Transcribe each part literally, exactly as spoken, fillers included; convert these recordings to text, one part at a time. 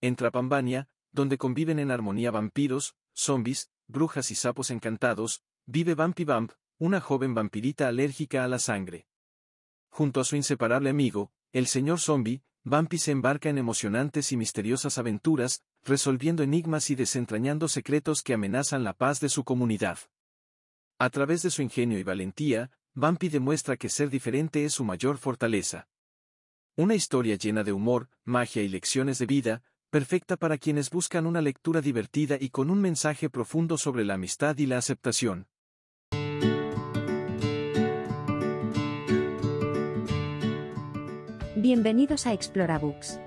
En Trapambania, donde conviven en armonía vampiros, zombis, brujas y sapos encantados, vive Vampi Vamp, una joven vampirita alérgica a la sangre. Junto a su inseparable amigo, el señor Zombi, Vampi se embarca en emocionantes y misteriosas aventuras, resolviendo enigmas y desentrañando secretos que amenazan la paz de su comunidad. A través de su ingenio y valentía, Vampi demuestra que ser diferente es su mayor fortaleza. Una historia llena de humor, magia y lecciones de vida, perfecta para quienes buscan una lectura divertida y con un mensaje profundo sobre la amistad y la aceptación. Bienvenidos a Explorabooks.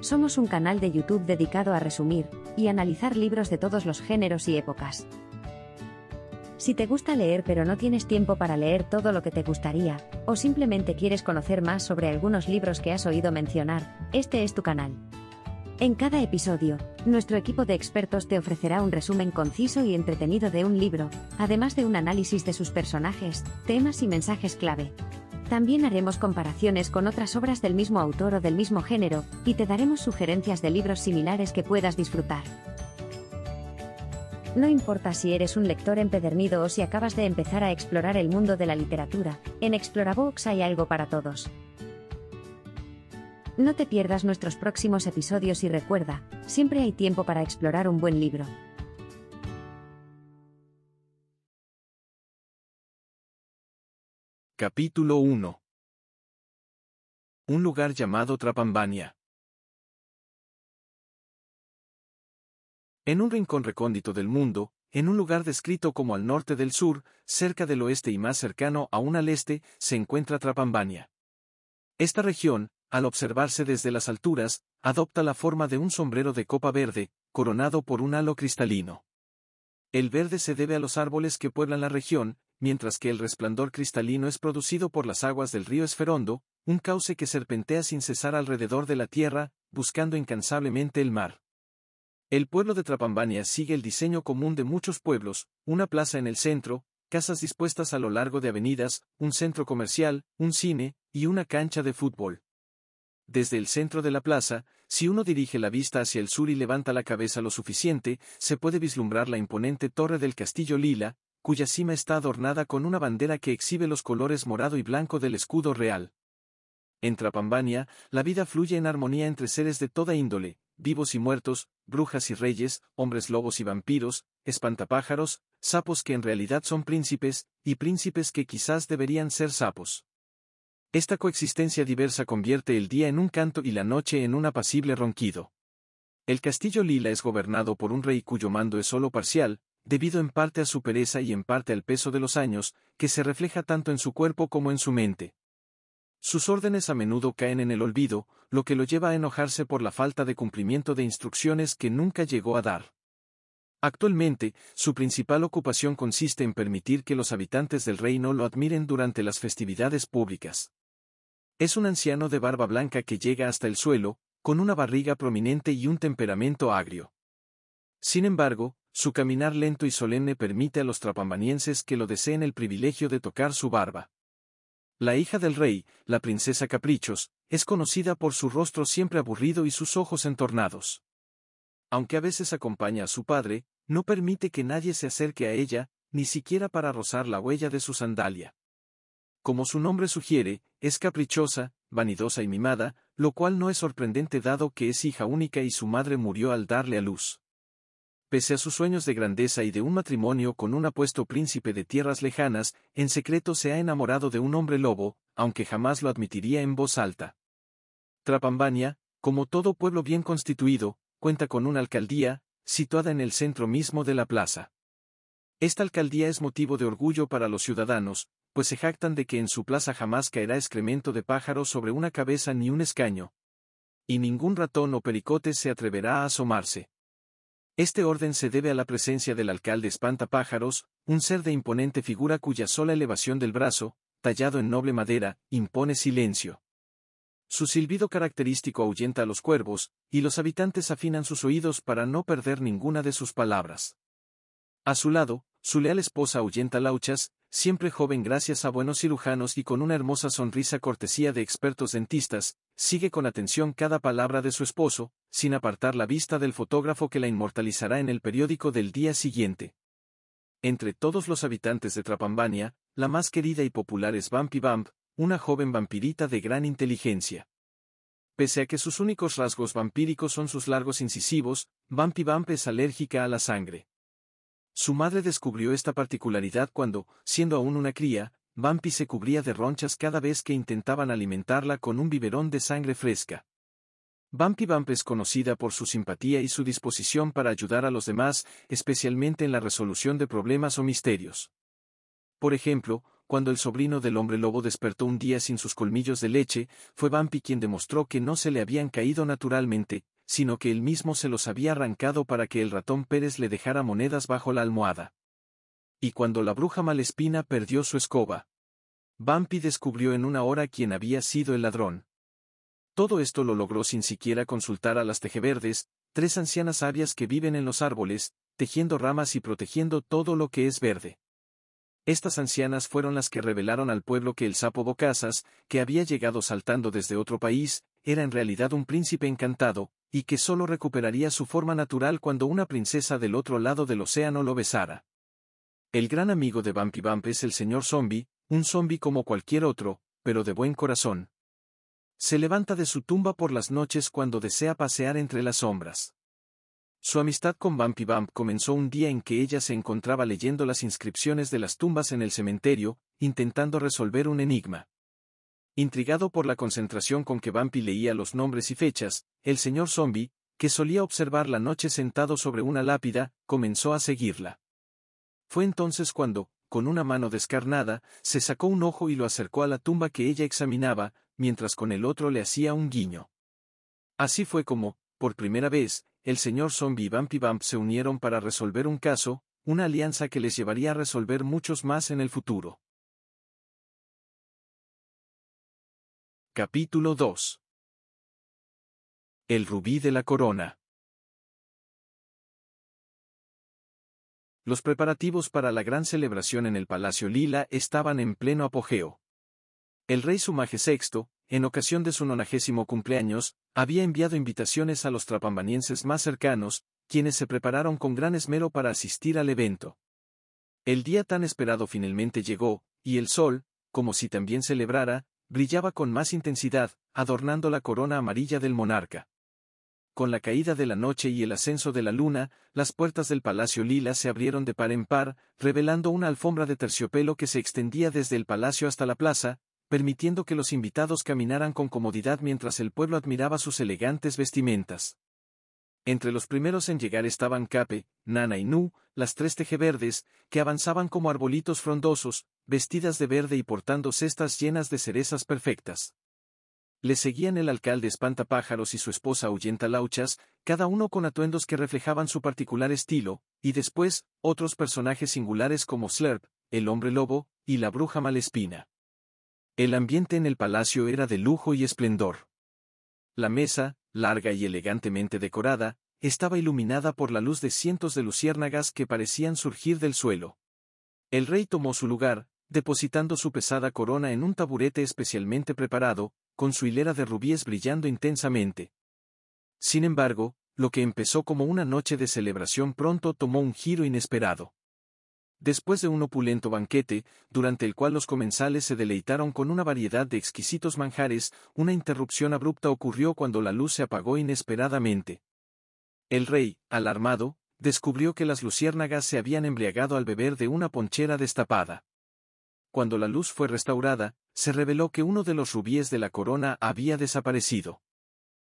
Somos un canal de YouTube dedicado a resumir y analizar libros de todos los géneros y épocas. Si te gusta leer pero no tienes tiempo para leer todo lo que te gustaría, o simplemente quieres conocer más sobre algunos libros que has oído mencionar, este es tu canal. En cada episodio, nuestro equipo de expertos te ofrecerá un resumen conciso y entretenido de un libro, además de un análisis de sus personajes, temas y mensajes clave. También haremos comparaciones con otras obras del mismo autor o del mismo género, y te daremos sugerencias de libros similares que puedas disfrutar. No importa si eres un lector empedernido o si acabas de empezar a explorar el mundo de la literatura, en Explorabooks hay algo para todos. No te pierdas nuestros próximos episodios y recuerda, siempre hay tiempo para explorar un buen libro. Capítulo uno. Un lugar llamado Trapambania. En un rincón recóndito del mundo, en un lugar descrito como al norte del sur, cerca del oeste y más cercano aún al este, se encuentra Trapambania. Esta región, al observarse desde las alturas, adopta la forma de un sombrero de copa verde, coronado por un halo cristalino. El verde se debe a los árboles que pueblan la región, mientras que el resplandor cristalino es producido por las aguas del río Esferondo, un cauce que serpentea sin cesar alrededor de la tierra, buscando incansablemente el mar. El pueblo de Trapambania sigue el diseño común de muchos pueblos, una plaza en el centro, casas dispuestas a lo largo de avenidas, un centro comercial, un cine, y una cancha de fútbol. Desde el centro de la plaza, si uno dirige la vista hacia el sur y levanta la cabeza lo suficiente, se puede vislumbrar la imponente torre del Castillo Lila, cuya cima está adornada con una bandera que exhibe los colores morado y blanco del escudo real. En Trapambania, la vida fluye en armonía entre seres de toda índole, vivos y muertos, brujas y reyes, hombres lobos y vampiros, espantapájaros, sapos que en realidad son príncipes, y príncipes que quizás deberían ser sapos. Esta coexistencia diversa convierte el día en un canto y la noche en un apacible ronquido. El Castillo Lila es gobernado por un rey cuyo mando es solo parcial, debido en parte a su pereza y en parte al peso de los años, que se refleja tanto en su cuerpo como en su mente. Sus órdenes a menudo caen en el olvido, lo que lo lleva a enojarse por la falta de cumplimiento de instrucciones que nunca llegó a dar. Actualmente, su principal ocupación consiste en permitir que los habitantes del reino lo admiren durante las festividades públicas. Es un anciano de barba blanca que llega hasta el suelo, con una barriga prominente y un temperamento agrio. Sin embargo, su caminar lento y solemne permite a los trapambanienses que lo deseen el privilegio de tocar su barba. La hija del rey, la princesa Caprichos, es conocida por su rostro siempre aburrido y sus ojos entornados. Aunque a veces acompaña a su padre, no permite que nadie se acerque a ella, ni siquiera para rozar la huella de su sandalia. Como su nombre sugiere, es caprichosa, vanidosa y mimada, lo cual no es sorprendente dado que es hija única y su madre murió al darle a luz. Pese a sus sueños de grandeza y de un matrimonio con un apuesto príncipe de tierras lejanas, en secreto se ha enamorado de un hombre lobo, aunque jamás lo admitiría en voz alta. Trapambania, como todo pueblo bien constituido, cuenta con una alcaldía, situada en el centro mismo de la plaza. Esta alcaldía es motivo de orgullo para los ciudadanos, pues se jactan de que en su plaza jamás caerá excremento de pájaro sobre una cabeza ni un escaño. Y ningún ratón o pericote se atreverá a asomarse. Este orden se debe a la presencia del alcalde Espantapájaros, un ser de imponente figura cuya sola elevación del brazo, tallado en noble madera, impone silencio. Su silbido característico ahuyenta a los cuervos, y los habitantes afinan sus oídos para no perder ninguna de sus palabras. A su lado, su leal esposa Ahuyenta Lauchas, siempre joven gracias a buenos cirujanos y con una hermosa sonrisa cortesía de expertos dentistas, sigue con atención cada palabra de su esposo, sin apartar la vista del fotógrafo que la inmortalizará en el periódico del día siguiente. Entre todos los habitantes de Trapambania, la más querida y popular es Vampi Vamp, una joven vampirita de gran inteligencia. Pese a que sus únicos rasgos vampíricos son sus largos incisivos, Vampi Vamp es alérgica a la sangre. Su madre descubrió esta particularidad cuando, siendo aún una cría, Vampi se cubría de ronchas cada vez que intentaban alimentarla con un biberón de sangre fresca. Vampi Vamp es conocida por su simpatía y su disposición para ayudar a los demás, especialmente en la resolución de problemas o misterios. Por ejemplo, cuando el sobrino del hombre lobo despertó un día sin sus colmillos de leche, fue Vampi quien demostró que no se le habían caído naturalmente, sino que él mismo se los había arrancado para que el ratón Pérez le dejara monedas bajo la almohada. Y cuando la bruja Malespina perdió su escoba, Vampi descubrió en una hora quién había sido el ladrón. Todo esto lo logró sin siquiera consultar a las tejeverdes, tres ancianas sabias que viven en los árboles, tejiendo ramas y protegiendo todo lo que es verde. Estas ancianas fueron las que revelaron al pueblo que el sapo Bocasas, que había llegado saltando desde otro país, era en realidad un príncipe encantado, y que solo recuperaría su forma natural cuando una princesa del otro lado del océano lo besara. El gran amigo de Vampi Vamp es el señor Zombi, un zombi como cualquier otro, pero de buen corazón. Se levanta de su tumba por las noches cuando desea pasear entre las sombras. Su amistad con Vampi Vamp comenzó un día en que ella se encontraba leyendo las inscripciones de las tumbas en el cementerio, intentando resolver un enigma. Intrigado por la concentración con que Vampi leía los nombres y fechas, el señor Zombi, que solía observar la noche sentado sobre una lápida, comenzó a seguirla. Fue entonces cuando, con una mano descarnada, se sacó un ojo y lo acercó a la tumba que ella examinaba, mientras con el otro le hacía un guiño. Así fue como, por primera vez, el señor Zombi y Vampi Vamp se unieron para resolver un caso, una alianza que les llevaría a resolver muchos más en el futuro. Capítulo dos. El rubí de la corona. Los preparativos para la gran celebración en el Palacio Lila estaban en pleno apogeo. El rey Sumaje sexto, en ocasión de su nonagésimo cumpleaños, había enviado invitaciones a los trapambanienses más cercanos, quienes se prepararon con gran esmero para asistir al evento. El día tan esperado finalmente llegó, y el sol, como si también celebrara, brillaba con más intensidad, adornando la corona amarilla del monarca. Con la caída de la noche y el ascenso de la luna, las puertas del Palacio Lila se abrieron de par en par, revelando una alfombra de terciopelo que se extendía desde el palacio hasta la plaza, permitiendo que los invitados caminaran con comodidad mientras el pueblo admiraba sus elegantes vestimentas. Entre los primeros en llegar estaban Cape, Nana y Nu, las tres tejeverdes, que avanzaban como arbolitos frondosos, vestidas de verde y portando cestas llenas de cerezas perfectas. Le seguían el alcalde Espantapájaros y su esposa Ahuyenta Lauchas, cada uno con atuendos que reflejaban su particular estilo, y después, otros personajes singulares como Slurp, el hombre lobo, y la bruja Malespina. El ambiente en el palacio era de lujo y esplendor. La mesa, larga y elegantemente decorada, estaba iluminada por la luz de cientos de luciérnagas que parecían surgir del suelo. El rey tomó su lugar, depositando su pesada corona en un taburete especialmente preparado, con su hilera de rubíes brillando intensamente. Sin embargo, lo que empezó como una noche de celebración pronto tomó un giro inesperado. Después de un opulento banquete, durante el cual los comensales se deleitaron con una variedad de exquisitos manjares, una interrupción abrupta ocurrió cuando la luz se apagó inesperadamente. El rey, alarmado, descubrió que las luciérnagas se habían embriagado al beber de una ponchera destapada. Cuando la luz fue restaurada, se reveló que uno de los rubíes de la corona había desaparecido.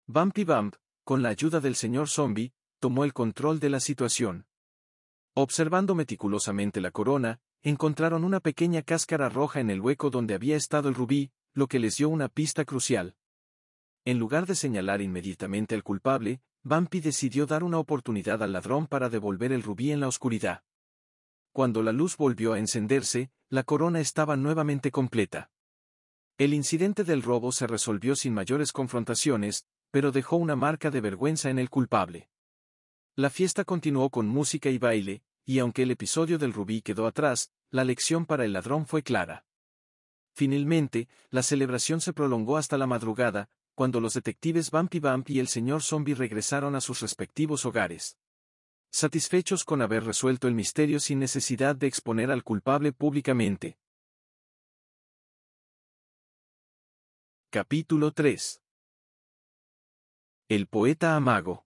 Vampi Vamp, con la ayuda del señor Zombi, tomó el control de la situación. Observando meticulosamente la corona, encontraron una pequeña cáscara roja en el hueco donde había estado el rubí, lo que les dio una pista crucial. En lugar de señalar inmediatamente al culpable, Vampi decidió dar una oportunidad al ladrón para devolver el rubí en la oscuridad. Cuando la luz volvió a encenderse, la corona estaba nuevamente completa. El incidente del robo se resolvió sin mayores confrontaciones, pero dejó una marca de vergüenza en el culpable. La fiesta continuó con música y baile, y aunque el episodio del rubí quedó atrás, la lección para el ladrón fue clara. Finalmente, la celebración se prolongó hasta la madrugada, cuando los detectives Vampi Vamp y el señor Zombi regresaron a sus respectivos hogares. Satisfechos con haber resuelto el misterio sin necesidad de exponer al culpable públicamente. Capítulo tres. El poeta Amago.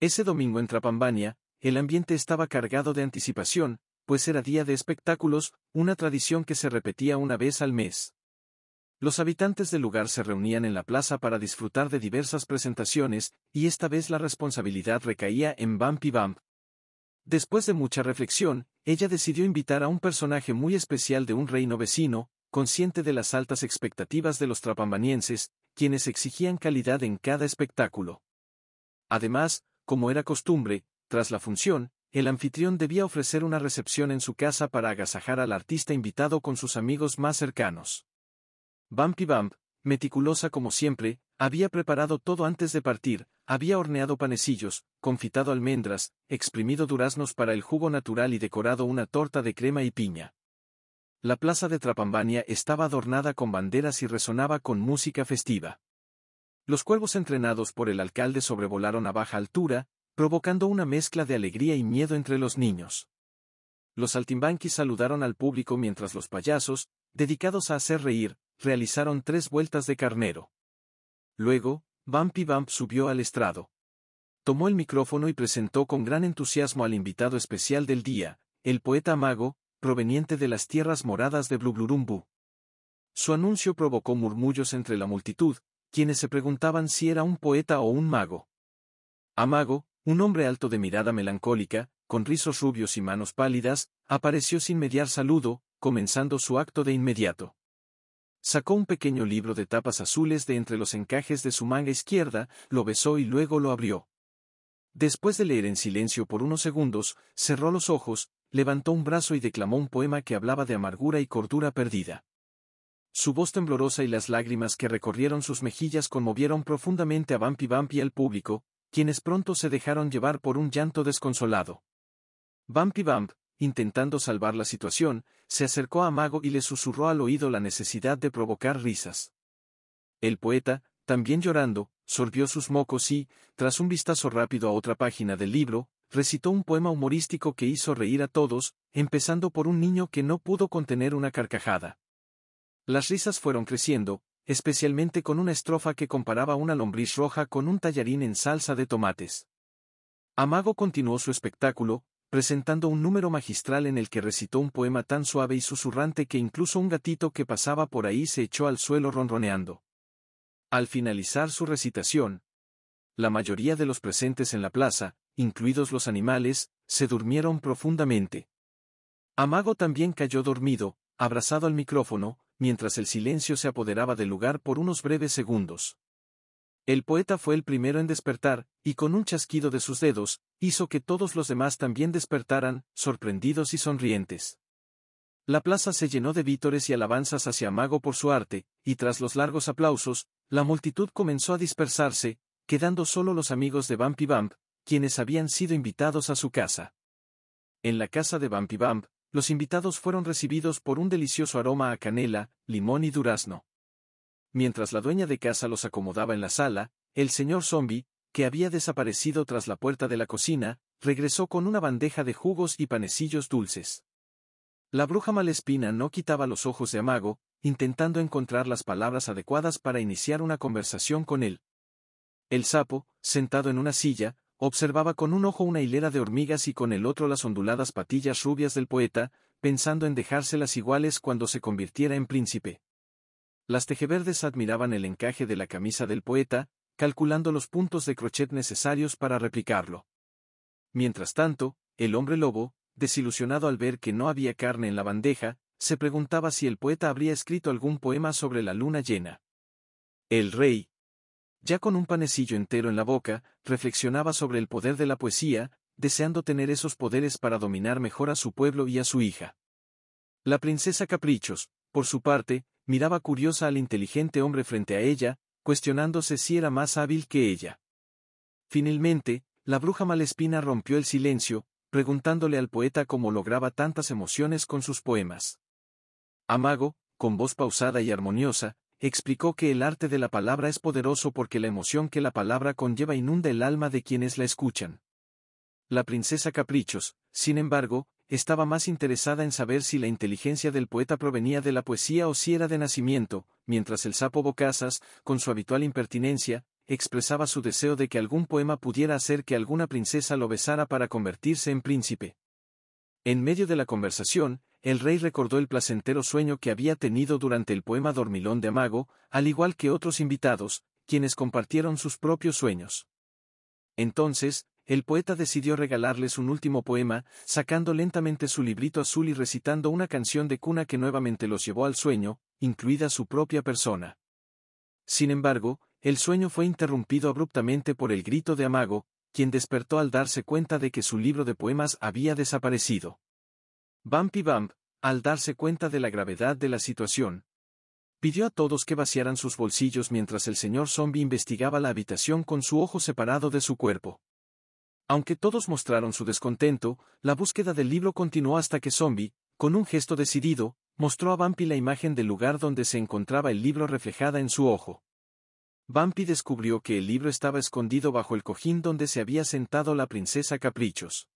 Ese domingo en Trapambania, el ambiente estaba cargado de anticipación, pues era día de espectáculos, una tradición que se repetía una vez al mes. Los habitantes del lugar se reunían en la plaza para disfrutar de diversas presentaciones, y esta vez la responsabilidad recaía en Vampi Vamp. Después de mucha reflexión, ella decidió invitar a un personaje muy especial de un reino vecino, consciente de las altas expectativas de los trapambanienses, quienes exigían calidad en cada espectáculo. Además, como era costumbre, tras la función, el anfitrión debía ofrecer una recepción en su casa para agasajar al artista invitado con sus amigos más cercanos. Vampi Vamp, meticulosa como siempre, había preparado todo antes de partir, había horneado panecillos, confitado almendras, exprimido duraznos para el jugo natural y decorado una torta de crema y piña. La plaza de Trapambania estaba adornada con banderas y resonaba con música festiva. Los cuervos entrenados por el alcalde sobrevolaron a baja altura, provocando una mezcla de alegría y miedo entre los niños. Los saltimbanquis saludaron al público mientras los payasos, dedicados a hacer reír, realizaron tres vueltas de carnero. Luego, Vampi Vamp subió al estrado. Tomó el micrófono y presentó con gran entusiasmo al invitado especial del día, el poeta Amago, proveniente de las tierras moradas de Blublurumbu. Su anuncio provocó murmullos entre la multitud, quienes se preguntaban si era un poeta o un mago. Amago, un hombre alto de mirada melancólica, con rizos rubios y manos pálidas, apareció sin mediar saludo, comenzando su acto de inmediato. Sacó un pequeño libro de tapas azules de entre los encajes de su manga izquierda, lo besó y luego lo abrió. Después de leer en silencio por unos segundos, cerró los ojos, levantó un brazo y declamó un poema que hablaba de amargura y cordura perdida. Su voz temblorosa y las lágrimas que recorrieron sus mejillas conmovieron profundamente a Vampi Vamp y al público, quienes pronto se dejaron llevar por un llanto desconsolado. Vampi Vamp, intentando salvar la situación, se acercó a Amago y le susurró al oído la necesidad de provocar risas. El poeta, también llorando, sorbió sus mocos y, tras un vistazo rápido a otra página del libro, recitó un poema humorístico que hizo reír a todos, empezando por un niño que no pudo contener una carcajada. Las risas fueron creciendo, especialmente con una estrofa que comparaba una lombriz roja con un tallarín en salsa de tomates. Amago continuó su espectáculo, presentando un número magistral en el que recitó un poema tan suave y susurrante que incluso un gatito que pasaba por ahí se echó al suelo ronroneando. Al finalizar su recitación, la mayoría de los presentes en la plaza, incluidos los animales, se durmieron profundamente. Amago también cayó dormido, abrazado al micrófono, mientras el silencio se apoderaba del lugar por unos breves segundos. El poeta fue el primero en despertar, y con un chasquido de sus dedos, hizo que todos los demás también despertaran, sorprendidos y sonrientes. La plaza se llenó de vítores y alabanzas hacia Amago por su arte, y tras los largos aplausos, la multitud comenzó a dispersarse, quedando solo los amigos de Vampi Vamp, quienes habían sido invitados a su casa. En la casa de Vampi Vamp, los invitados fueron recibidos por un delicioso aroma a canela, limón y durazno. Mientras la dueña de casa los acomodaba en la sala, el señor Zombi, que había desaparecido tras la puerta de la cocina, regresó con una bandeja de jugos y panecillos dulces. La bruja Malespina no quitaba los ojos de Amago, intentando encontrar las palabras adecuadas para iniciar una conversación con él. El sapo, sentado en una silla, observaba con un ojo una hilera de hormigas y con el otro las onduladas patillas rubias del poeta, pensando en dejárselas iguales cuando se convirtiera en príncipe. Las tejeverdes admiraban el encaje de la camisa del poeta, calculando los puntos de crochet necesarios para replicarlo. Mientras tanto, el hombre lobo, desilusionado al ver que no había carne en la bandeja, se preguntaba si el poeta habría escrito algún poema sobre la luna llena. El rey, ya con un panecillo entero en la boca, reflexionaba sobre el poder de la poesía, deseando tener esos poderes para dominar mejor a su pueblo y a su hija. La princesa Caprichos, por su parte, miraba curiosa al inteligente hombre frente a ella, cuestionándose si era más hábil que ella. Finalmente, la bruja Malespina rompió el silencio, preguntándole al poeta cómo lograba tantas emociones con sus poemas. Amago, con voz pausada y armoniosa, explicó que el arte de la palabra es poderoso porque la emoción que la palabra conlleva inunda el alma de quienes la escuchan. La princesa Caprichos, sin embargo, estaba más interesada en saber si la inteligencia del poeta provenía de la poesía o si era de nacimiento, mientras el sapo Bocasas, con su habitual impertinencia, expresaba su deseo de que algún poema pudiera hacer que alguna princesa lo besara para convertirse en príncipe. En medio de la conversación, el rey recordó el placentero sueño que había tenido durante el poema dormilón de Amago, al igual que otros invitados, quienes compartieron sus propios sueños. Entonces, el poeta decidió regalarles un último poema, sacando lentamente su librito azul y recitando una canción de cuna que nuevamente los llevó al sueño, incluida su propia persona. Sin embargo, el sueño fue interrumpido abruptamente por el grito de Amago, quien despertó al darse cuenta de que su libro de poemas había desaparecido. Vampi Vamp, al darse cuenta de la gravedad de la situación, pidió a todos que vaciaran sus bolsillos mientras el señor Zombi investigaba la habitación con su ojo separado de su cuerpo. Aunque todos mostraron su descontento, la búsqueda del libro continuó hasta que Zombi, con un gesto decidido, mostró a Vampi la imagen del lugar donde se encontraba el libro reflejada en su ojo. Vampi descubrió que el libro estaba escondido bajo el cojín donde se había sentado la princesa Caprichos.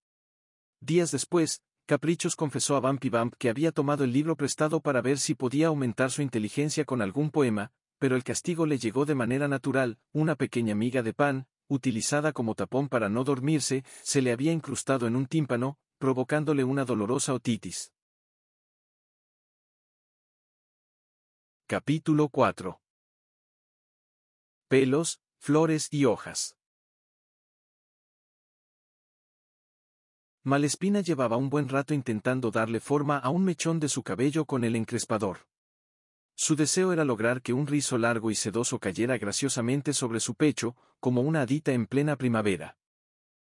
Días después, Caprichos confesó a Vampi Vamp que había tomado el libro prestado para ver si podía aumentar su inteligencia con algún poema, pero el castigo le llegó de manera natural, una pequeña miga de pan, utilizada como tapón para no dormirse, se le había incrustado en un tímpano, provocándole una dolorosa otitis. Capítulo cuatro. Pelos, flores y hojas. Malespina llevaba un buen rato intentando darle forma a un mechón de su cabello con el encrespador. Su deseo era lograr que un rizo largo y sedoso cayera graciosamente sobre su pecho, como una hadita en plena primavera.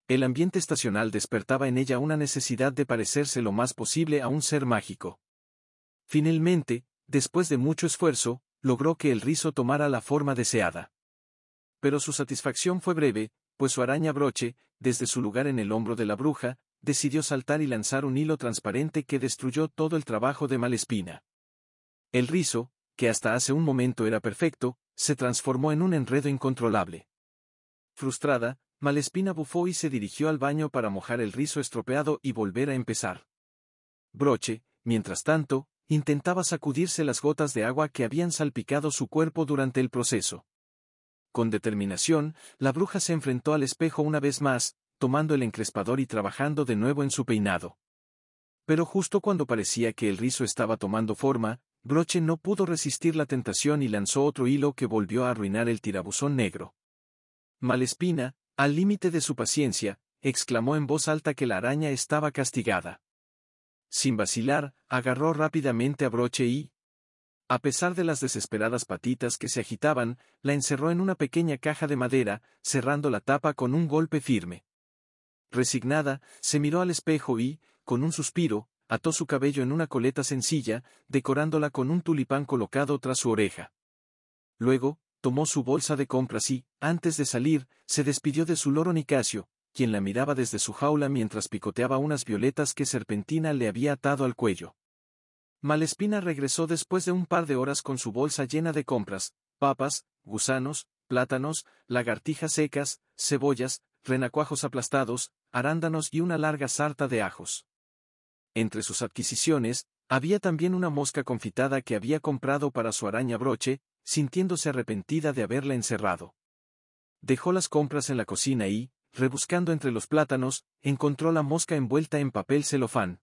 El ambiente estacional despertaba en ella una necesidad de parecerse lo más posible a un ser mágico. Finalmente, después de mucho esfuerzo, logró que el rizo tomara la forma deseada. Pero su satisfacción fue breve, pues su araña Broche, desde su lugar en el hombro de la bruja, decidió saltar y lanzar un hilo transparente que destruyó todo el trabajo de Malespina. El rizo, que hasta hace un momento era perfecto, se transformó en un enredo incontrolable. Frustrada, Malespina bufó y se dirigió al baño para mojar el rizo estropeado y volver a empezar. Broche, mientras tanto, intentaba sacudirse las gotas de agua que habían salpicado su cuerpo durante el proceso. Con determinación, la bruja se enfrentó al espejo una vez más, tomando el encrespador y trabajando de nuevo en su peinado. Pero justo cuando parecía que el rizo estaba tomando forma, Broche no pudo resistir la tentación y lanzó otro hilo que volvió a arruinar el tirabuzón negro. Malespina, al límite de su paciencia, exclamó en voz alta que la araña estaba castigada. Sin vacilar, agarró rápidamente a Broche y, a pesar de las desesperadas patitas que se agitaban, la encerró en una pequeña caja de madera, cerrando la tapa con un golpe firme. Resignada, se miró al espejo y, con un suspiro, ató su cabello en una coleta sencilla, decorándola con un tulipán colocado tras su oreja. Luego, tomó su bolsa de compras y, antes de salir, se despidió de su loro Nicasio, quien la miraba desde su jaula mientras picoteaba unas violetas que Serpentina le había atado al cuello. Malespina regresó después de un par de horas con su bolsa llena de compras, papas, gusanos, plátanos, lagartijas secas, cebollas, renacuajos aplastados, arándanos y una larga sarta de ajos. Entre sus adquisiciones, había también una mosca confitada que había comprado para su araña Broche, sintiéndose arrepentida de haberla encerrado. Dejó las compras en la cocina y, rebuscando entre los plátanos, encontró la mosca envuelta en papel celofán.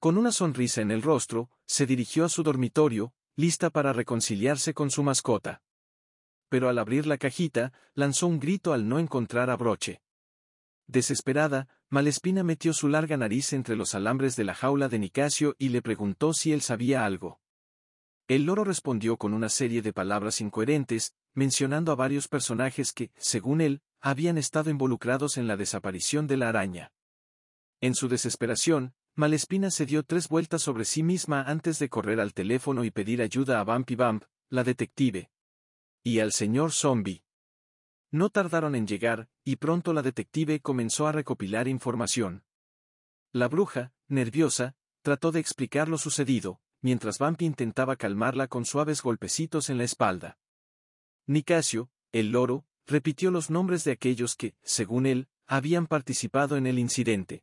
Con una sonrisa en el rostro, se dirigió a su dormitorio, lista para reconciliarse con su mascota. Pero al abrir la cajita, lanzó un grito al no encontrar a Broche. Desesperada, Malespina metió su larga nariz entre los alambres de la jaula de Nicasio y le preguntó si él sabía algo. El loro respondió con una serie de palabras incoherentes, mencionando a varios personajes que, según él, habían estado involucrados en la desaparición de la araña. En su desesperación, Malespina se dio tres vueltas sobre sí misma antes de correr al teléfono y pedir ayuda a Vampi Vamp, la detective, y al señor Zombi. No tardaron en llegar, y pronto la detective comenzó a recopilar información. La bruja, nerviosa, trató de explicar lo sucedido, mientras Vampi intentaba calmarla con suaves golpecitos en la espalda. Nicasio, el loro, repitió los nombres de aquellos que, según él, habían participado en el incidente.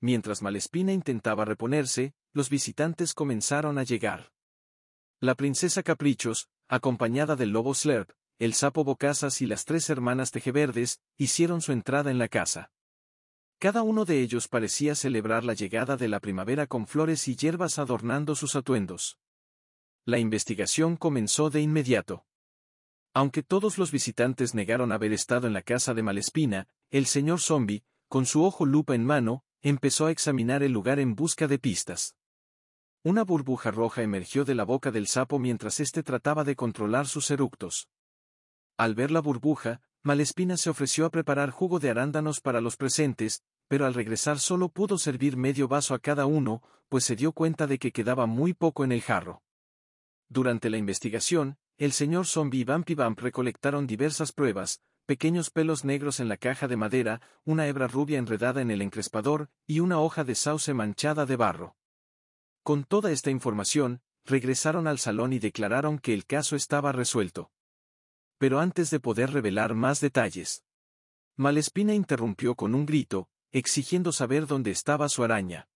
Mientras Malespina intentaba reponerse, los visitantes comenzaron a llegar. La princesa Caprichos, acompañada del lobo Slurp, el sapo Bocasas y las tres hermanas Tejeverdes, hicieron su entrada en la casa. Cada uno de ellos parecía celebrar la llegada de la primavera con flores y hierbas adornando sus atuendos. La investigación comenzó de inmediato. Aunque todos los visitantes negaron haber estado en la casa de Malespina, el señor Zombi, con su ojo lupa en mano, empezó a examinar el lugar en busca de pistas. Una burbuja roja emergió de la boca del sapo mientras éste trataba de controlar sus eructos. Al ver la burbuja, Malespina se ofreció a preparar jugo de arándanos para los presentes, pero al regresar solo pudo servir medio vaso a cada uno, pues se dio cuenta de que quedaba muy poco en el jarro. Durante la investigación, el señor Zombi y Vampi Vamp recolectaron diversas pruebas, pequeños pelos negros en la caja de madera, una hebra rubia enredada en el encrespador, y una hoja de sauce manchada de barro. Con toda esta información, regresaron al salón y declararon que el caso estaba resuelto. Pero antes de poder revelar más detalles, Malespina interrumpió con un grito, exigiendo saber dónde estaba su araña.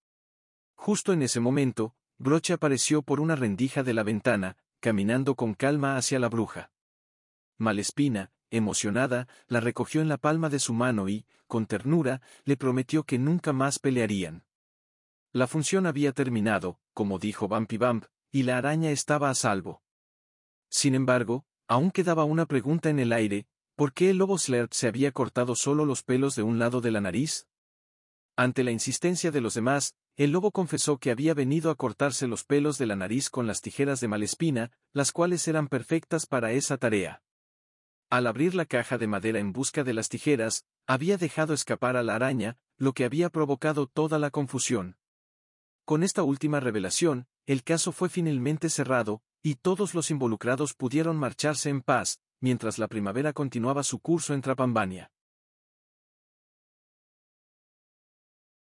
Justo en ese momento, Broche apareció por una rendija de la ventana, caminando con calma hacia la bruja. Malespina, emocionada, la recogió en la palma de su mano y, con ternura, le prometió que nunca más pelearían. La función había terminado, como dijo Vampi Vamp, y la araña estaba a salvo. Sin embargo, aún quedaba una pregunta en el aire: ¿por qué el lobo Slurp se había cortado solo los pelos de un lado de la nariz? Ante la insistencia de los demás, el lobo confesó que había venido a cortarse los pelos de la nariz con las tijeras de Malespina, las cuales eran perfectas para esa tarea. Al abrir la caja de madera en busca de las tijeras, había dejado escapar a la araña, lo que había provocado toda la confusión. Con esta última revelación, el caso fue finalmente cerrado, y todos los involucrados pudieron marcharse en paz, mientras la primavera continuaba su curso en Trapambania.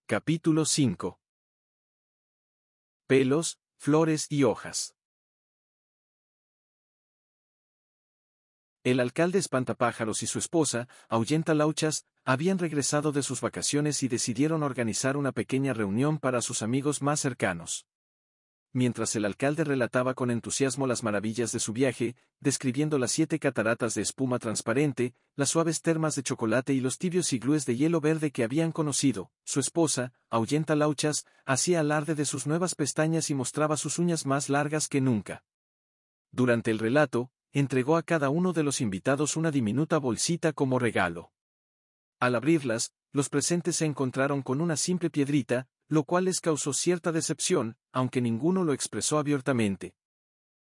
Capítulo cinco. Pelos, flores y hojas. El alcalde Espantapájaros y su esposa, Ahuyenta Lauchas, habían regresado de sus vacaciones y decidieron organizar una pequeña reunión para sus amigos más cercanos. Mientras el alcalde relataba con entusiasmo las maravillas de su viaje, describiendo las siete cataratas de espuma transparente, las suaves termas de chocolate y los tibios iglúes de hielo verde que habían conocido, su esposa, Ahuyenta Lauchas, hacía alarde de sus nuevas pestañas y mostraba sus uñas más largas que nunca. Durante el relato, entregó a cada uno de los invitados una diminuta bolsita como regalo. Al abrirlas, los presentes se encontraron con una simple piedrita, lo cual les causó cierta decepción, aunque ninguno lo expresó abiertamente.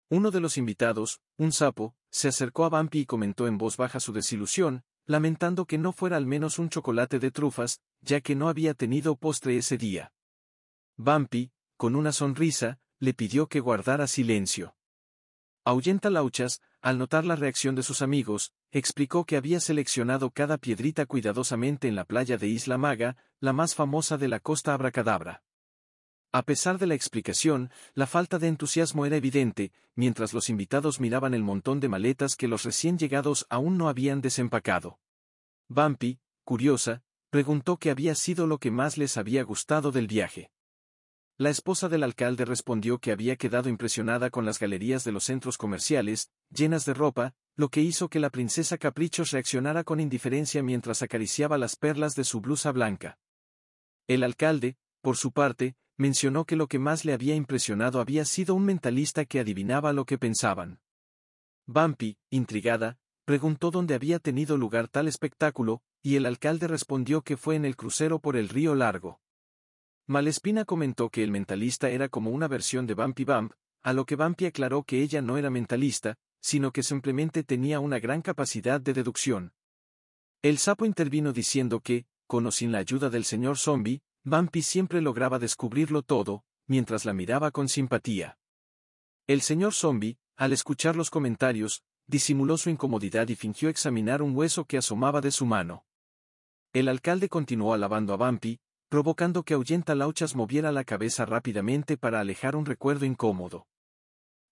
Uno de los invitados, un sapo, se acercó a Vampi y comentó en voz baja su desilusión, lamentando que no fuera al menos un chocolate de trufas, ya que no había tenido postre ese día. Vampi, con una sonrisa, le pidió que guardara silencio. Ahuyenta Lauchas, al notar la reacción de sus amigos, explicó que había seleccionado cada piedrita cuidadosamente en la playa de Isla Maga, la más famosa de la costa Abracadabra. A pesar de la explicación, la falta de entusiasmo era evidente, mientras los invitados miraban el montón de maletas que los recién llegados aún no habían desempacado. Vampi, curiosa, preguntó qué había sido lo que más les había gustado del viaje. La esposa del alcalde respondió que había quedado impresionada con las galerías de los centros comerciales, llenas de ropa, lo que hizo que la princesa Caprichos reaccionara con indiferencia mientras acariciaba las perlas de su blusa blanca. El alcalde, por su parte, mencionó que lo que más le había impresionado había sido un mentalista que adivinaba lo que pensaban. Vampi, intrigada, preguntó dónde había tenido lugar tal espectáculo, y el alcalde respondió que fue en el crucero por el río Largo. Malespina comentó que el mentalista era como una versión de Vampi Vamp, a lo que Vampi aclaró que ella no era mentalista, sino que simplemente tenía una gran capacidad de deducción. El sapo intervino diciendo que, con o sin la ayuda del señor Zombi, Vampi siempre lograba descubrirlo todo, mientras la miraba con simpatía. El señor Zombi, al escuchar los comentarios, disimuló su incomodidad y fingió examinar un hueso que asomaba de su mano. El alcalde continuó alabando a Vampi, provocando que Ahuyenta Lauchas moviera la cabeza rápidamente para alejar un recuerdo incómodo.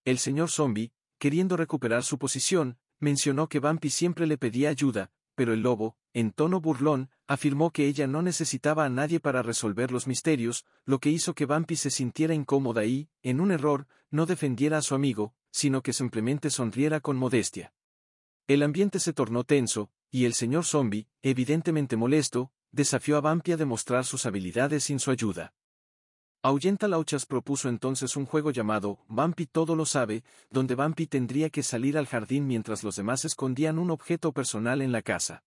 El señor Zombi, queriendo recuperar su posición, mencionó que Vampi siempre le pedía ayuda, pero el lobo, en tono burlón, afirmó que ella no necesitaba a nadie para resolver los misterios, lo que hizo que Vampi se sintiera incómoda y, en un error, no defendiera a su amigo, sino que simplemente sonriera con modestia. El ambiente se tornó tenso, y el señor Zombi, evidentemente molesto, desafió a Vampi a demostrar sus habilidades sin su ayuda. Ahuyenta Lauchas propuso entonces un juego llamado Vampi todo lo sabe, donde Vampi tendría que salir al jardín mientras los demás escondían un objeto personal en la casa.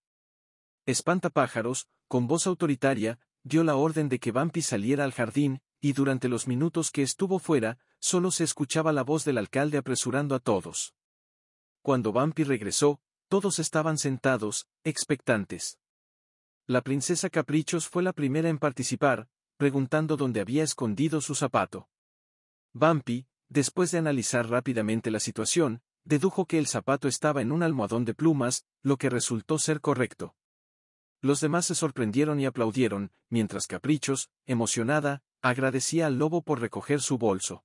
Espantapájaros, con voz autoritaria, dio la orden de que Vampi saliera al jardín, y durante los minutos que estuvo fuera, solo se escuchaba la voz del alcalde apresurando a todos. Cuando Vampi regresó, todos estaban sentados, expectantes. La princesa Caprichos fue la primera en participar, preguntando dónde había escondido su zapato. Vampi, después de analizar rápidamente la situación, dedujo que el zapato estaba en un almohadón de plumas, lo que resultó ser correcto. Los demás se sorprendieron y aplaudieron, mientras Caprichos, emocionada, agradecía al lobo por recoger su bolso.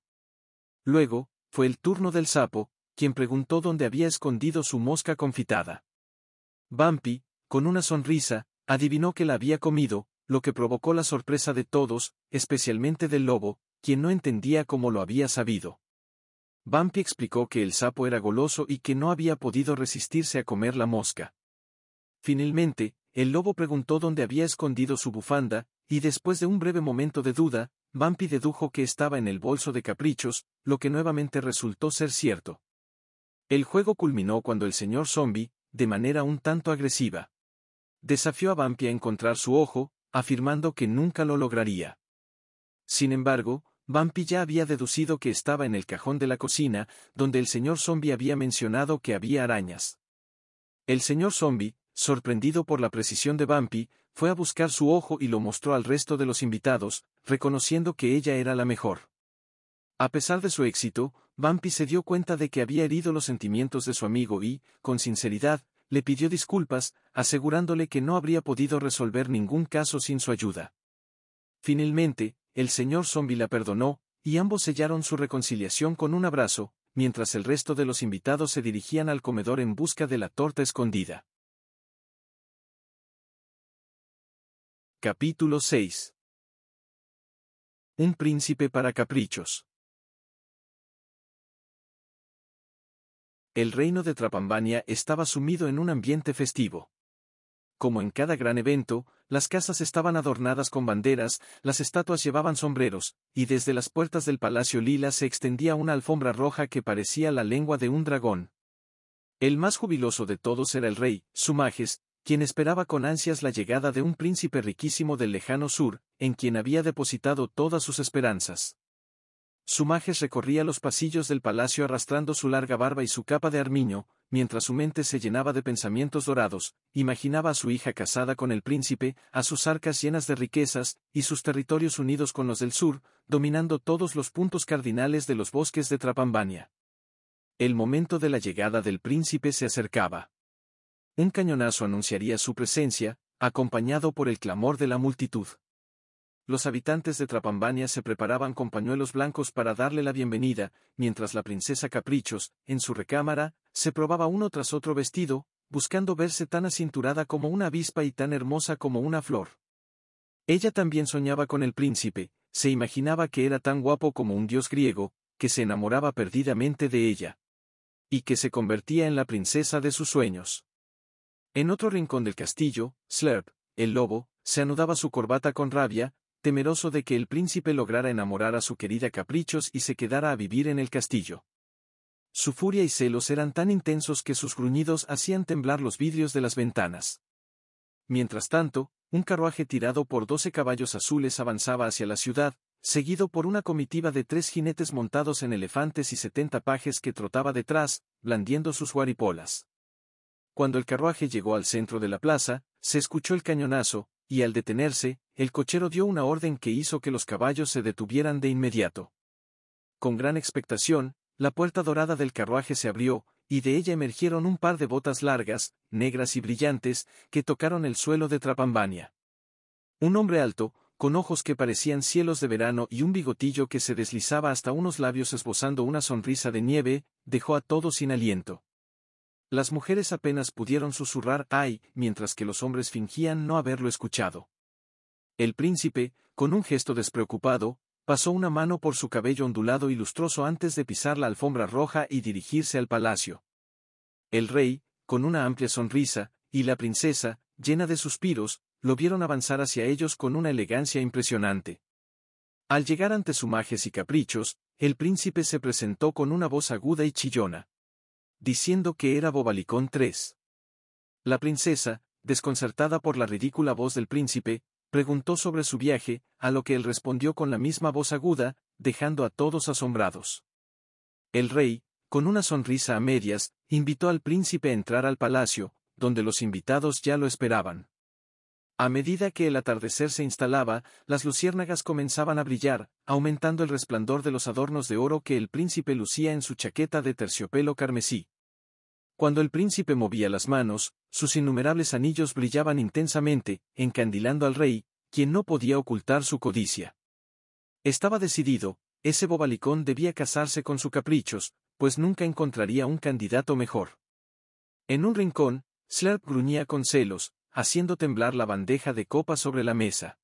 Luego, fue el turno del sapo, quien preguntó dónde había escondido su mosca confitada. Vampi, con una sonrisa, adivinó que la había comido, lo que provocó la sorpresa de todos, especialmente del lobo, quien no entendía cómo lo había sabido. Vampi explicó que el sapo era goloso y que no había podido resistirse a comer la mosca. Finalmente, el lobo preguntó dónde había escondido su bufanda, y después de un breve momento de duda, Vampi dedujo que estaba en el bolso de Caprichos, lo que nuevamente resultó ser cierto. El juego culminó cuando el señor Zombi, de manera un tanto agresiva, desafió a Vampi a encontrar su ojo, afirmando que nunca lo lograría. Sin embargo, Vampi ya había deducido que estaba en el cajón de la cocina, donde el señor Zombi había mencionado que había arañas. El señor Zombi, sorprendido por la precisión de Vampi, fue a buscar su ojo y lo mostró al resto de los invitados, reconociendo que ella era la mejor. A pesar de su éxito, Vampi se dio cuenta de que había herido los sentimientos de su amigo y, con sinceridad, le pidió disculpas, asegurándole que no habría podido resolver ningún caso sin su ayuda. Finalmente, el señor Zombi la perdonó, y ambos sellaron su reconciliación con un abrazo, mientras el resto de los invitados se dirigían al comedor en busca de la torta escondida. Capítulo seis. Un príncipe para Caprichos. El reino de Trapambania estaba sumido en un ambiente festivo. Como en cada gran evento, las casas estaban adornadas con banderas, las estatuas llevaban sombreros, y desde las puertas del Palacio Lila se extendía una alfombra roja que parecía la lengua de un dragón. El más jubiloso de todos era el rey, Sumaje, quien esperaba con ansias la llegada de un príncipe riquísimo del lejano sur, en quien había depositado todas sus esperanzas. Sumaje recorría los pasillos del palacio arrastrando su larga barba y su capa de armiño, mientras su mente se llenaba de pensamientos dorados. Imaginaba a su hija casada con el príncipe, a sus arcas llenas de riquezas, y sus territorios unidos con los del sur, dominando todos los puntos cardinales de los bosques de Trapambania. El momento de la llegada del príncipe se acercaba. Un cañonazo anunciaría su presencia, acompañado por el clamor de la multitud. Los habitantes de Trapambania se preparaban con pañuelos blancos para darle la bienvenida, mientras la princesa Caprichos, en su recámara, se probaba uno tras otro vestido, buscando verse tan acinturada como una avispa y tan hermosa como una flor. Ella también soñaba con el príncipe, se imaginaba que era tan guapo como un dios griego, que se enamoraba perdidamente de ella, y que se convertía en la princesa de sus sueños. En otro rincón del castillo, Slurp, el lobo, se anudaba su corbata con rabia, temeroso de que el príncipe lograra enamorar a su querida Caprichos y se quedara a vivir en el castillo. Su furia y celos eran tan intensos que sus gruñidos hacían temblar los vidrios de las ventanas. Mientras tanto, un carruaje tirado por doce caballos azules avanzaba hacia la ciudad, seguido por una comitiva de tres jinetes montados en elefantes y setenta pajes que trotaba detrás, blandiendo sus guaripolas. Cuando el carruaje llegó al centro de la plaza, se escuchó el cañonazo, y al detenerse, el cochero dio una orden que hizo que los caballos se detuvieran de inmediato. Con gran expectación, la puerta dorada del carruaje se abrió, y de ella emergieron un par de botas largas, negras y brillantes, que tocaron el suelo de Trapambania. Un hombre alto, con ojos que parecían cielos de verano y un bigotillo que se deslizaba hasta unos labios esbozando una sonrisa de nieve, dejó a todos sin aliento. Las mujeres apenas pudieron susurrar «¡ay!», mientras que los hombres fingían no haberlo escuchado. El príncipe, con un gesto despreocupado, pasó una mano por su cabello ondulado y lustroso antes de pisar la alfombra roja y dirigirse al palacio. El rey, con una amplia sonrisa, y la princesa, llena de suspiros, lo vieron avanzar hacia ellos con una elegancia impresionante. Al llegar ante Sumajes y Caprichos, el príncipe se presentó con una voz aguda y chillona, diciendo que era Bobalicón tercero. La princesa, desconcertada por la ridícula voz del príncipe, preguntó sobre su viaje, a lo que él respondió con la misma voz aguda, dejando a todos asombrados. El rey, con una sonrisa a medias, invitó al príncipe a entrar al palacio, donde los invitados ya lo esperaban. A medida que el atardecer se instalaba, las luciérnagas comenzaban a brillar, aumentando el resplandor de los adornos de oro que el príncipe lucía en su chaqueta de terciopelo carmesí. Cuando el príncipe movía las manos, sus innumerables anillos brillaban intensamente, encandilando al rey, quien no podía ocultar su codicia. Estaba decidido, ese bobalicón debía casarse con sus caprichos, pues nunca encontraría un candidato mejor. En un rincón, Slurp gruñía con celos, haciendo temblar la bandeja de copa sobre la mesa.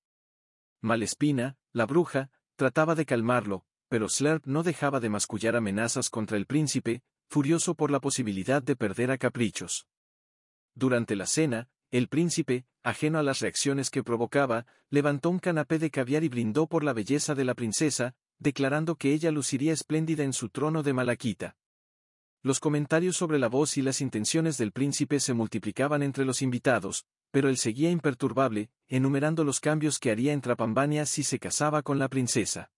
Malespina, la bruja, trataba de calmarlo, pero Slurp no dejaba de mascullar amenazas contra el príncipe, furioso por la posibilidad de perder a Caprichos. Durante la cena, el príncipe, ajeno a las reacciones que provocaba, levantó un canapé de caviar y brindó por la belleza de la princesa, declarando que ella luciría espléndida en su trono de malaquita. Los comentarios sobre la voz y las intenciones del príncipe se multiplicaban entre los invitados, pero él seguía imperturbable, enumerando los cambios que haría en Trapambania si se casaba con la princesa.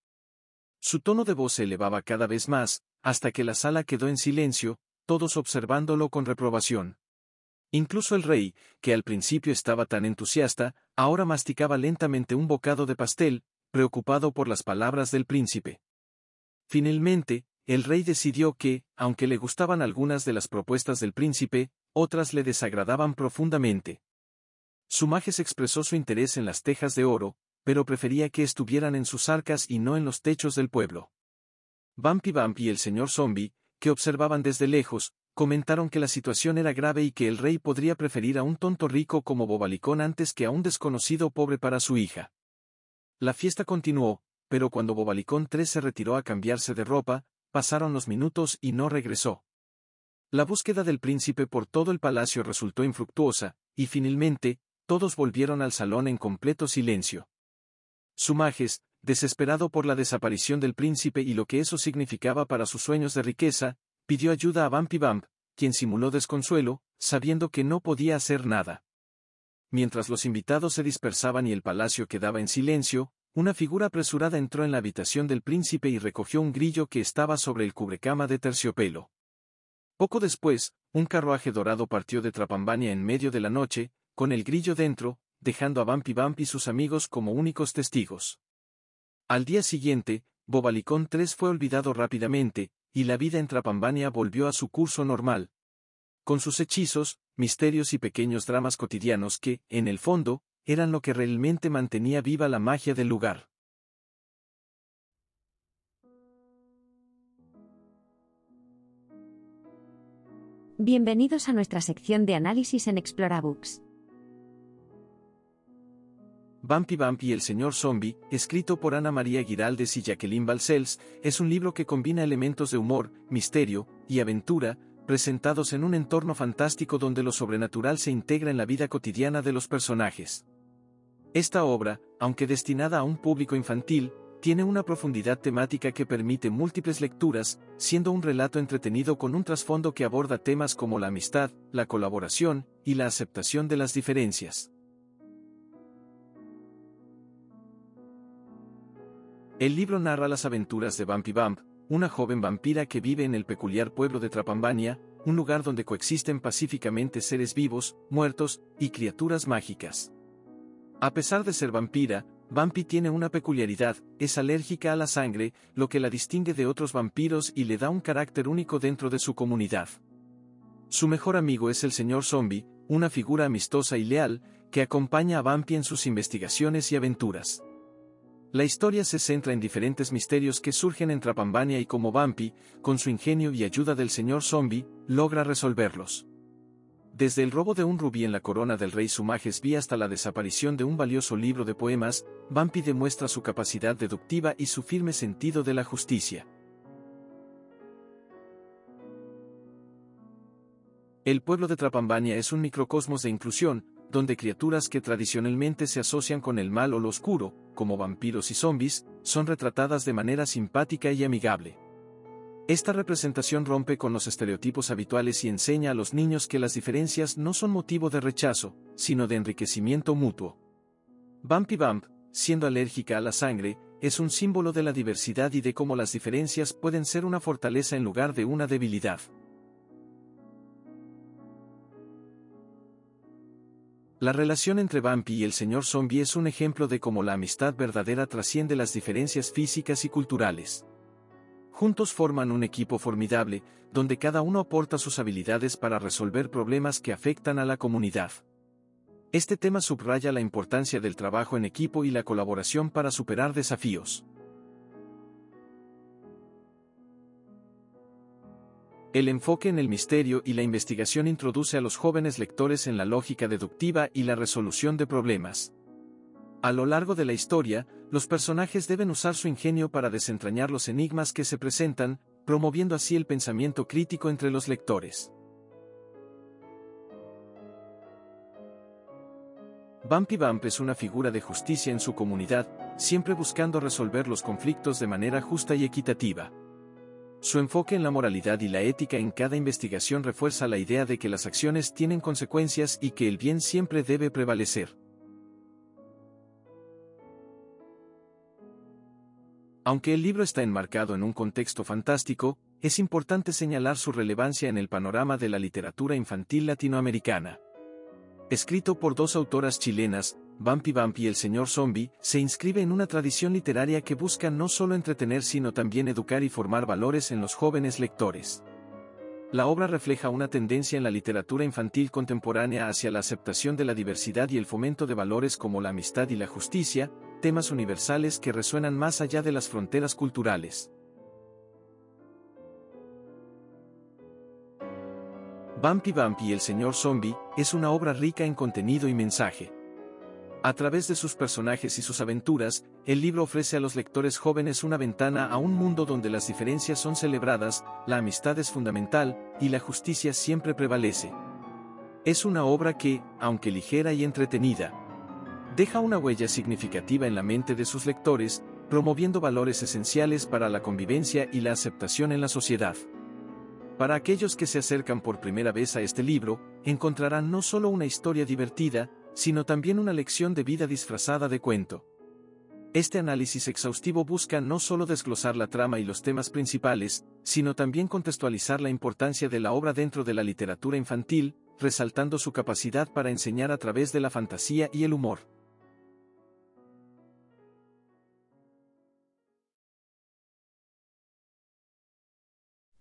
Su tono de voz se elevaba cada vez más, hasta que la sala quedó en silencio, todos observándolo con reprobación. Incluso el rey, que al principio estaba tan entusiasta, ahora masticaba lentamente un bocado de pastel, preocupado por las palabras del príncipe. Finalmente, el rey decidió que, aunque le gustaban algunas de las propuestas del príncipe, otras le desagradaban profundamente. Sumajes expresó su interés en las tejas de oro, pero prefería que estuvieran en sus arcas y no en los techos del pueblo. Vampi Vamp y el señor Zombi, que observaban desde lejos, comentaron que la situación era grave y que el rey podría preferir a un tonto rico como Bobalicón antes que a un desconocido pobre para su hija. La fiesta continuó, pero cuando Bobalicón tercero se retiró a cambiarse de ropa, pasaron los minutos y no regresó. La búsqueda del príncipe por todo el palacio resultó infructuosa, y finalmente, todos volvieron al salón en completo silencio. Sumajes, desesperado por la desaparición del príncipe y lo que eso significaba para sus sueños de riqueza, pidió ayuda a Vampi Vamp, quien simuló desconsuelo, sabiendo que no podía hacer nada. Mientras los invitados se dispersaban y el palacio quedaba en silencio, una figura apresurada entró en la habitación del príncipe y recogió un grillo que estaba sobre el cubrecama de terciopelo. Poco después, un carruaje dorado partió de Trapambania en medio de la noche, con el grillo dentro, dejando a Vampi Vamp y sus amigos como únicos testigos. Al día siguiente, Bobalicón tercero fue olvidado rápidamente, y la vida en Trapambania volvió a su curso normal. Con sus hechizos, misterios y pequeños dramas cotidianos que, en el fondo, eran lo que realmente mantenía viva la magia del lugar. Bienvenidos a nuestra sección de análisis en Explorabooks. Vampi Vamp y el señor Zombi, escrito por Ana María Guiraldes y Jacqueline Balcells, es un libro que combina elementos de humor, misterio y aventura, presentados en un entorno fantástico donde lo sobrenatural se integra en la vida cotidiana de los personajes. Esta obra, aunque destinada a un público infantil, tiene una profundidad temática que permite múltiples lecturas, siendo un relato entretenido con un trasfondo que aborda temas como la amistad, la colaboración y la aceptación de las diferencias. El libro narra las aventuras de Vampi Vamp, una joven vampira que vive en el peculiar pueblo de Trapambania, un lugar donde coexisten pacíficamente seres vivos, muertos y criaturas mágicas. A pesar de ser vampira, Vampi tiene una peculiaridad: es alérgica a la sangre, lo que la distingue de otros vampiros y le da un carácter único dentro de su comunidad. Su mejor amigo es el señor Zombi, una figura amistosa y leal, que acompaña a Vampi en sus investigaciones y aventuras. La historia se centra en diferentes misterios que surgen en Trapambania y cómo Vampi, con su ingenio y ayuda del señor Zombi, logra resolverlos. Desde el robo de un rubí en la corona del rey Sumaje sexto hasta la desaparición de un valioso libro de poemas, Vampi demuestra su capacidad deductiva y su firme sentido de la justicia. El pueblo de Trapambania es un microcosmos de inclusión, donde criaturas que tradicionalmente se asocian con el mal o lo oscuro, como vampiros y zombis, son retratadas de manera simpática y amigable. Esta representación rompe con los estereotipos habituales y enseña a los niños que las diferencias no son motivo de rechazo, sino de enriquecimiento mutuo. Vampi Vamp, siendo alérgica a la sangre, es un símbolo de la diversidad y de cómo las diferencias pueden ser una fortaleza en lugar de una debilidad. La relación entre Vampi y el señor Zombi es un ejemplo de cómo la amistad verdadera trasciende las diferencias físicas y culturales. Juntos forman un equipo formidable, donde cada uno aporta sus habilidades para resolver problemas que afectan a la comunidad. Este tema subraya la importancia del trabajo en equipo y la colaboración para superar desafíos. El enfoque en el misterio y la investigación introduce a los jóvenes lectores en la lógica deductiva y la resolución de problemas. A lo largo de la historia, los personajes deben usar su ingenio para desentrañar los enigmas que se presentan, promoviendo así el pensamiento crítico entre los lectores. Vampi Vamp es una figura de justicia en su comunidad, siempre buscando resolver los conflictos de manera justa y equitativa. Su enfoque en la moralidad y la ética en cada investigación refuerza la idea de que las acciones tienen consecuencias y que el bien siempre debe prevalecer. Aunque el libro está enmarcado en un contexto fantástico, es importante señalar su relevancia en el panorama de la literatura infantil latinoamericana. Escrito por dos autoras chilenas, Vampi Vamp y el señor Zombi, se inscribe en una tradición literaria que busca no solo entretener sino también educar y formar valores en los jóvenes lectores. La obra refleja una tendencia en la literatura infantil contemporánea hacia la aceptación de la diversidad y el fomento de valores como la amistad y la justicia, temas universales que resuenan más allá de las fronteras culturales. Vampi Vamp y el señor Zombi es una obra rica en contenido y mensaje. A través de sus personajes y sus aventuras, el libro ofrece a los lectores jóvenes una ventana a un mundo donde las diferencias son celebradas, la amistad es fundamental, y la justicia siempre prevalece. Es una obra que, aunque ligera y entretenida, deja una huella significativa en la mente de sus lectores, promoviendo valores esenciales para la convivencia y la aceptación en la sociedad. Para aquellos que se acercan por primera vez a este libro, encontrarán no solo una historia divertida, sino también una lección de vida disfrazada de cuento. Este análisis exhaustivo busca no solo desglosar la trama y los temas principales, sino también contextualizar la importancia de la obra dentro de la literatura infantil, resaltando su capacidad para enseñar a través de la fantasía y el humor.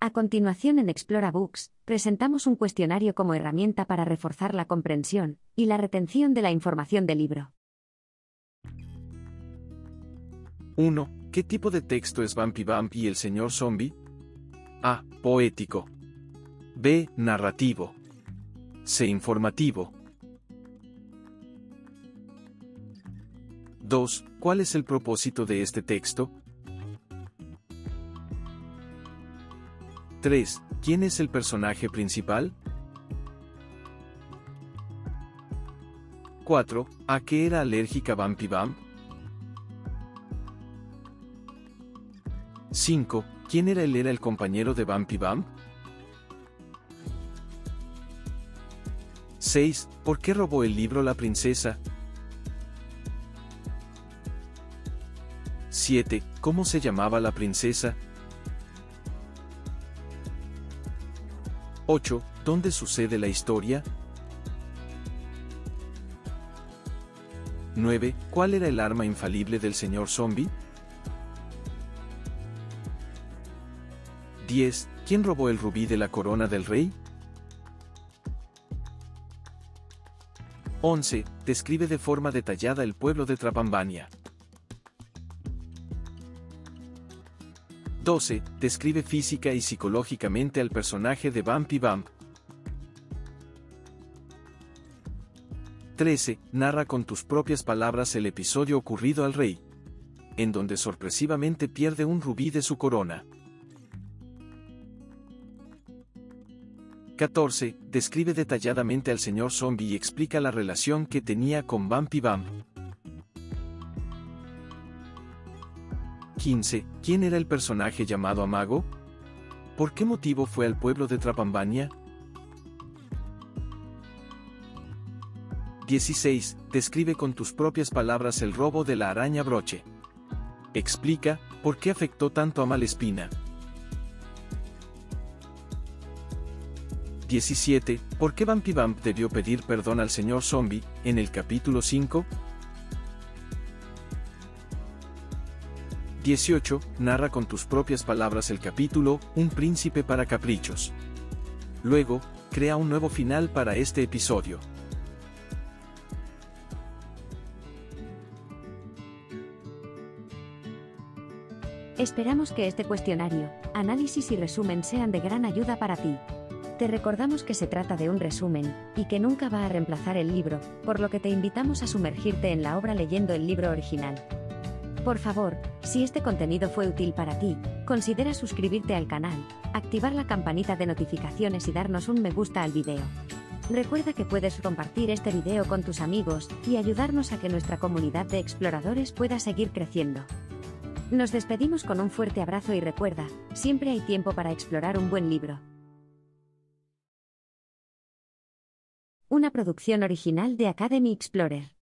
A continuación en Explorabooks, presentamos un cuestionario como herramienta para reforzar la comprensión y la retención de la información del libro. uno. ¿Qué tipo de texto es Vampi Vamp y el señor Zombi? A. Poético. B. Narrativo. C. Informativo. dos. ¿Cuál es el propósito de este texto? tres. ¿Quién es el personaje principal? cuatro. ¿A qué era alérgica Vampi Vamp? cinco. ¿Quién era él era el compañero de Vampi Vamp? seis. ¿Por qué robó el libro la princesa? siete. ¿Cómo se llamaba la princesa? ocho. ¿Dónde sucede la historia? nueve. ¿Cuál era el arma infalible del señor Zombi? diez. ¿Quién robó el rubí de la corona del rey? once. Describe de forma detallada el pueblo de Trapambania. doce. Describe física y psicológicamente al personaje de Vampi Vamp. trece. Narra con tus propias palabras el episodio ocurrido al rey, en donde sorpresivamente pierde un rubí de su corona. catorce. Describe detalladamente al señor Zombi y explica la relación que tenía con Vampi Vamp. quince. ¿Quién era el personaje llamado Amago? ¿Por qué motivo fue al pueblo de Trapambania? dieciséis. Describe con tus propias palabras el robo de la araña Broche. Explica por qué afectó tanto a Malespina. diecisiete. ¿Por qué Vampi Vamp debió pedir perdón al señor Zombi, en el capítulo cinco? dieciocho. Narra con tus propias palabras el capítulo, Un príncipe para caprichos. Luego, crea un nuevo final para este episodio. Esperamos que este cuestionario, análisis y resumen sean de gran ayuda para ti. Te recordamos que se trata de un resumen, y que nunca va a reemplazar el libro, por lo que te invitamos a sumergirte en la obra leyendo el libro original. Por favor, si este contenido fue útil para ti, considera suscribirte al canal, activar la campanita de notificaciones y darnos un me gusta al video. Recuerda que puedes compartir este video con tus amigos, y ayudarnos a que nuestra comunidad de exploradores pueda seguir creciendo. Nos despedimos con un fuerte abrazo y recuerda, siempre hay tiempo para explorar un buen libro. Una producción original de Academy Explorer.